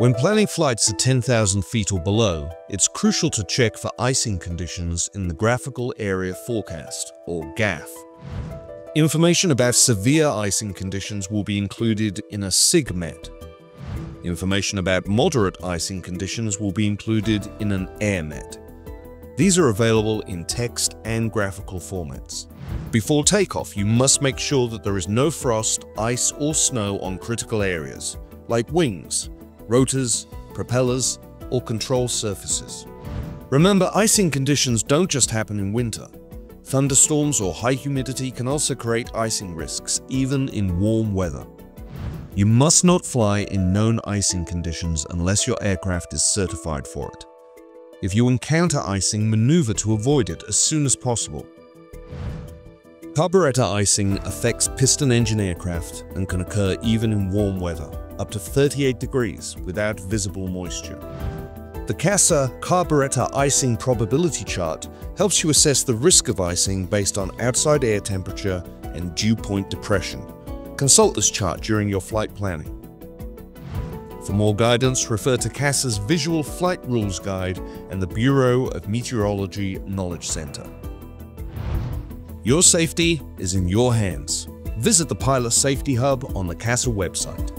When planning flights at 10,000 feet or below, it's crucial to check for icing conditions in the Graphical Area Forecast, or GAF. Information about severe icing conditions will be included in a SIGMET. Information about moderate icing conditions will be included in an AIRMET. These are available in text and graphical formats. Before takeoff, you must make sure that there is no frost, ice, or snow on critical areas, like wings, rotors, propellers, or control surfaces. Remember, icing conditions don't just happen in winter. Thunderstorms or high humidity can also create icing risks, even in warm weather. You must not fly in known icing conditions unless your aircraft is certified for it. If you encounter icing, maneuver to avoid it as soon as possible. Carburettor icing affects piston engine aircraft and can occur even in warm weather, up to 38 degrees without visible moisture. The CASA Carburettor Icing Probability Chart helps you assess the risk of icing based on outside air temperature and dew point depression. Consult this chart during your flight planning. For more guidance, refer to CASA's Visual Flight Rules Guide and the Bureau of Meteorology Knowledge Center. Your safety is in your hands. Visit the Pilot Safety Hub on the CASA website.